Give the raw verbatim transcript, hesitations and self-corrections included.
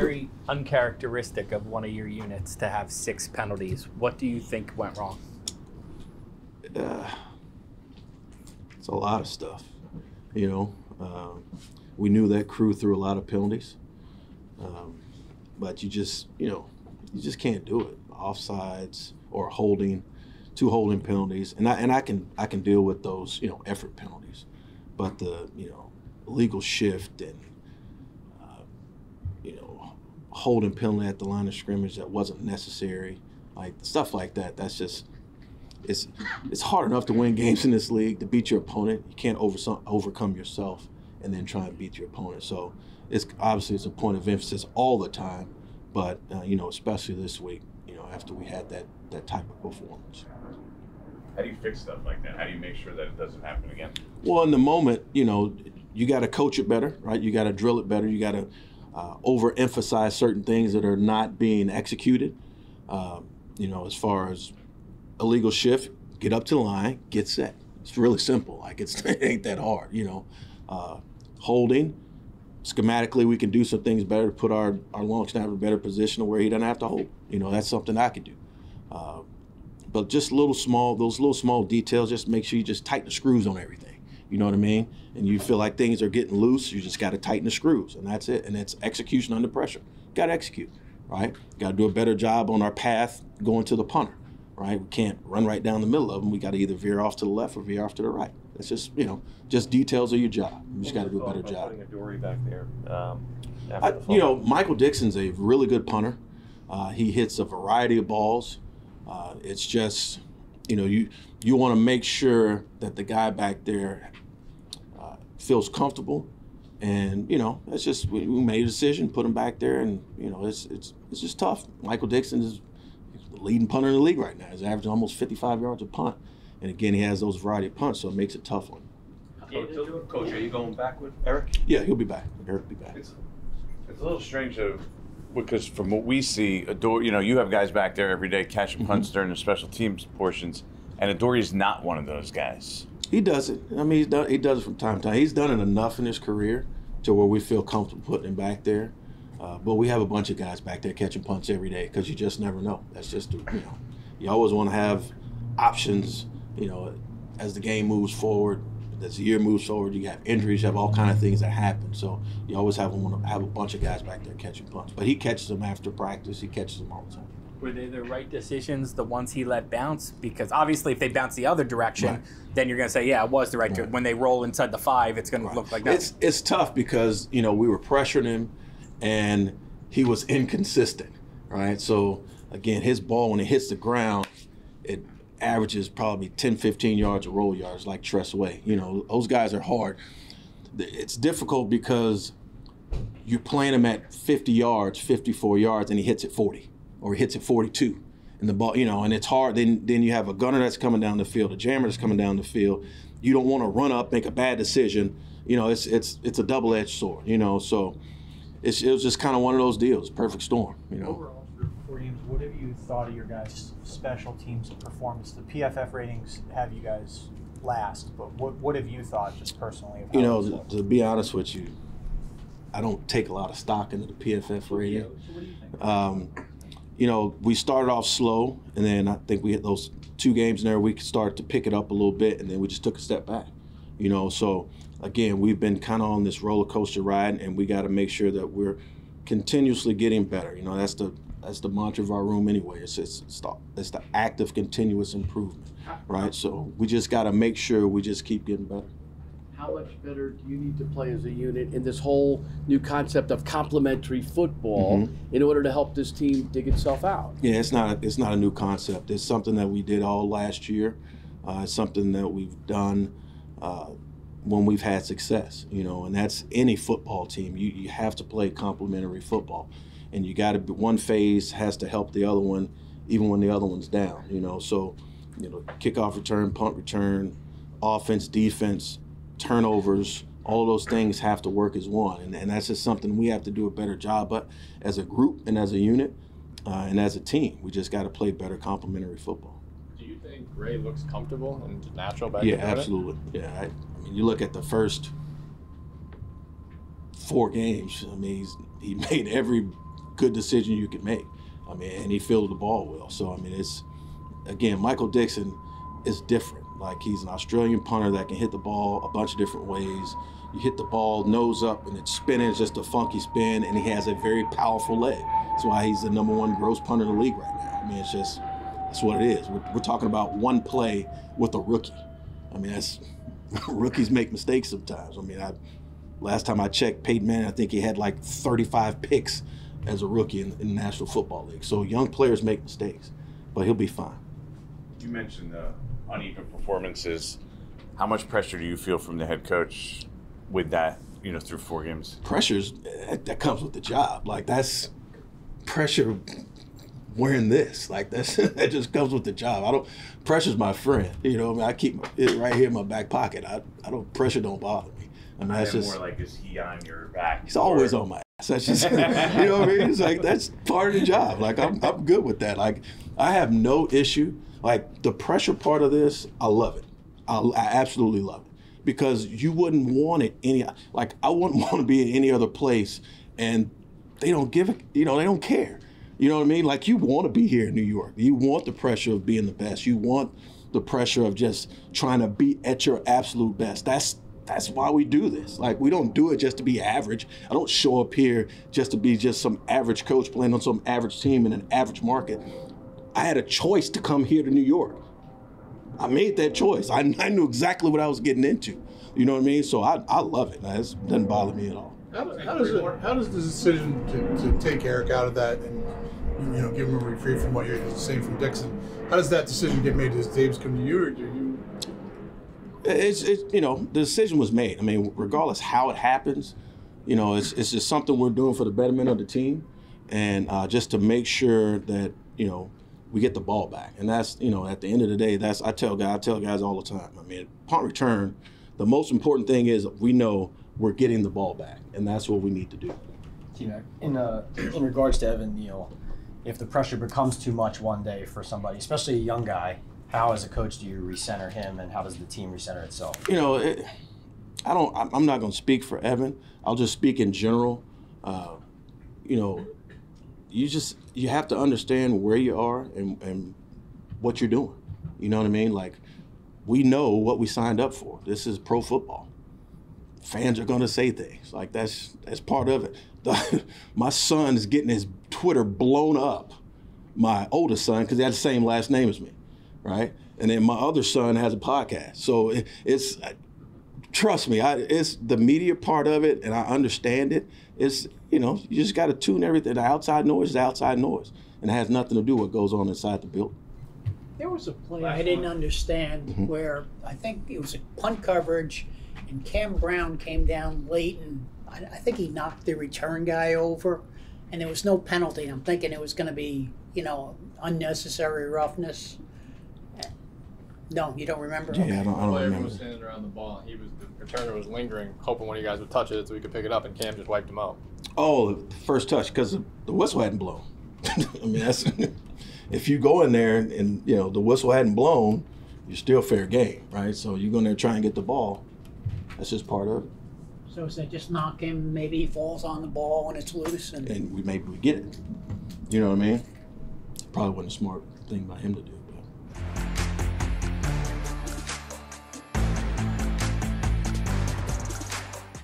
very uncharacteristic of one of your units to have six penalties. What do you think went wrong? Uh, it's a lot of stuff, you know. Um, we knew that crew threw a lot of penalties, um, but you just, you know, you just can't do it. Offsides or holding, two holding penalties, and I and I can I can deal with those, you know, effort penalties, but the you know illegal shift and uh, you know holding penalty at the line of scrimmage that wasn't necessary, like stuff like that. That's just. It's it's hard enough to win games in this league, to beat your opponent. You can't over, overcome yourself and then try and beat your opponent. So it's obviously it's a point of emphasis all the time, but uh, you know, especially this week, you know, after we had that that type of performance. How do you fix stuff like that? How do you make sure that it doesn't happen again? Well, in the moment, you know, you got to coach it better, right? You got to drill it better. You got to uh, overemphasize certain things that are not being executed. Uh, you know, as far as illegal shift, get up to the line, get set. It's really simple. Like it's, it ain't that hard, you know. Uh, holding, schematically we can do some things better to put our, our long snapper in a better position where he doesn't have to hold. You know, that's something I could do. Uh, but just little small, those little small details, just make sure you just tighten the screws on everything. You know what I mean? And you feel like things are getting loose, you just got to tighten the screws, and that's it. And it's execution under pressure. Got to execute, right? Got to do a better job on our path going to the punter. Right, we can't run right down the middle of them. We got to either veer off to the left or veer off to the right. That's just, you know, just details of your job. You just got to do a better job. Putting Adoree back there, um, I, the you know, Michael Dixon's a really good punter. Uh, he hits a variety of balls. Uh, it's just, you know, you you want to make sure that the guy back there uh, feels comfortable, and you know, that's just we, we made a decision, put him back there, and you know, it's it's it's just tough. Michael Dixon is. Leading punter in the league right now. He's averaging almost fifty-five yards a punt. And again, he has those variety of punts, so it makes it tough on him. Coach, Coach, are you going back with Eric? Yeah, he'll be back. Eric will be back. It's, it's a little strange, though, because from what we see, Adoree, you know, you have guys back there every day catching punts mm-hmm. during the special teams portions, and Adoree's not one of those guys. He does it. I mean, he's done, he does it from time to time. He's done it enough in his career to where we feel comfortable putting him back there. Uh, but we have a bunch of guys back there catching punts every day because you just never know. That's just, you know, you always want to have options, you know, as the game moves forward, as the year moves forward, you have injuries, you have all kind of things that happen. So you always have want to have a bunch of guys back there catching punts. But he catches them after practice. He catches them all the time. Were they the right decisions, the ones he let bounce? Because obviously if they bounce the other direction, right. then you're going to say, yeah, it was the right direction. Right. When they roll inside the five, it's going right. to look like that. It's, it's tough because, you know, we were pressuring him. And he was inconsistent, right? So, again, his ball, when it hits the ground, it averages probably ten, fifteen yards of roll yards like Tress Way. You know, those guys are hard. It's difficult because you're playing him at fifty yards, fifty-four yards, and he hits it forty or he hits it forty-two. And the ball, you know, and it's hard. Then, then you have a gunner that's coming down the field, a jammer that's coming down the field. You don't want to run up, make a bad decision. You know, it's, it's, it's a double-edged sword, you know, so – It's, it was just kind of one of those deals, perfect storm, you know. Overall, for four games, what have you thought of your guys' special teams performance? The P F F ratings have you guys last, but what what have you thought just personally? About you know, to, to be honest with you, I don't take a lot of stock into the P F F rating. So what do you think? Um, you know, we started off slow, and then I think we hit those two games in there. We started to pick it up a little bit, and then we just took a step back. You know, so again, we've been kind of on this roller coaster ride, and we got to make sure that we're continuously getting better. You know, that's the that's the mantra of our room anyway. It's it's, it's, the, it's the act of continuous improvement, right? So we just got to make sure we just keep getting better. How much better do you need to play as a unit in this whole new concept of complementary football mm-hmm. in order to help this team dig itself out? Yeah, it's not a, it's not a new concept. It's something that we did all last year. Uh, it's something that we've done. Uh, when we've had success, you know, and that's any football team. You, you have to play complementary football, and you got to be, one phase has to help the other one, even when the other one's down, you know. So, you know, kickoff return, punt return, offense, defense, turnovers, all those things have to work as one, and, and that's just something we have to do a better job of as a group and as a unit uh, and as a team. We just got to play better complementary football. Gray looks comfortable and natural back there. Yeah, absolutely. Yeah, I, I mean, you look at the first four games. I mean, he's, he made every good decision you could make. I mean, and he fielded the ball well. So, I mean, it's, again, Michael Dixon is different. Like, he's an Australian punter that can hit the ball a bunch of different ways. You hit the ball nose up and it's spinning, it's just a funky spin, and he has a very powerful leg. That's why he's the number one gross punter in the league right now. I mean, it's just, that's what it is. We're, we're talking about one play with a rookie. I mean, that's, rookies make mistakes sometimes. I mean, I, last time I checked, Peyton Manning, I think he had like thirty-five picks as a rookie in, in the National Football League. So young players make mistakes, but he'll be fine. You mentioned the uneven performances. How much pressure do you feel from the head coach with that, you know, through four games? Pressures, that, that comes with the job. Like, that's pressure wearing this. Like, that's, that just comes with the job. I don't, pressure's my friend. You know, I mean, I keep it right here in my back pocket. I, I don't, pressure don't bother me. I mean, that's just, more like, is he on your back? He's always on my ass. That's just, you know what I mean? It's like, that's part of the job. Like, I'm, I'm good with that. Like, I have no issue. Like, the pressure part of this, I love it. I, I absolutely love it, because you wouldn't want it any, like, I wouldn't want to be in any other place and they don't give it, you know, they don't care. You know what I mean? Like, you want to be here in New York. You want the pressure of being the best. You want the pressure of just trying to be at your absolute best. That's, that's why we do this. Like, we don't do it just to be average. I don't show up here just to be just some average coach playing on some average team in an average market. I had a choice to come here to New York. I made that choice. I, I knew exactly what I was getting into. You know what I mean? So I, I love it. It doesn't bother me at all. How, how does it, how does the decision to, to take Eric out of that and, you know, give him a reprieve from what you're saying from Dixon, how does that decision get made? Does Dave's come to you, or do you? It's, it's, you know, the decision was made. I mean, regardless how it happens, you know, it's, it's just something we're doing for the betterment of the team, and uh, just to make sure that, you know, we get the ball back. And that's, you know, at the end of the day, that's, I tell guys, I tell guys all the time. I mean, punt return, the most important thing is we know we're getting the ball back, and that's what we need to do. T-Mac, in, uh, in regards to Evan Neal, if the pressure becomes too much one day for somebody, especially a young guy, how as a coach do you recenter him, and how does the team recenter itself? You know, it, I don't, I'm not going to speak for Evan. I'll just speak in general. Uh, you know, you just, you have to understand where you are and, and what you're doing. You know what I mean? Like, we know what we signed up for. This is pro football. Fans are going to say things. Like, that's, that's part of it. The, my son is getting his Twitter blown up, my oldest son, because he had the same last name as me, right? And then my other son has a podcast. So it, it's, trust me, I, it's the media part of it, and I understand it. It's, you know, you just got to tune everything. The outside noise is outside noise, and it has nothing to do with what goes on inside the building. There was a play I didn't understand mm-hmm. where I think it was a punt coverage, and Cam Brown came down late, and I, I think he knocked the return guy over, and there was no penalty. I'm thinking it was going to be, you know, unnecessary roughness. No, you don't remember? Yeah, okay. I don't, I don't remember. Everyone was standing around the ball, and he was, the returner was lingering, hoping one of you guys would touch it so we could pick it up, and Cam just wiped him out. Oh, the first touch, because the whistle hadn't blown. I mean, that's, if you go in there and, and, you know, the whistle hadn't blown, you're still fair game, right? So you go in there and try and get the ball. That's just part of it. So is that just knock him, maybe he falls on the ball when it's loose? And, and we maybe we get it. You know what I mean? Probably wasn't a smart thing by him to do.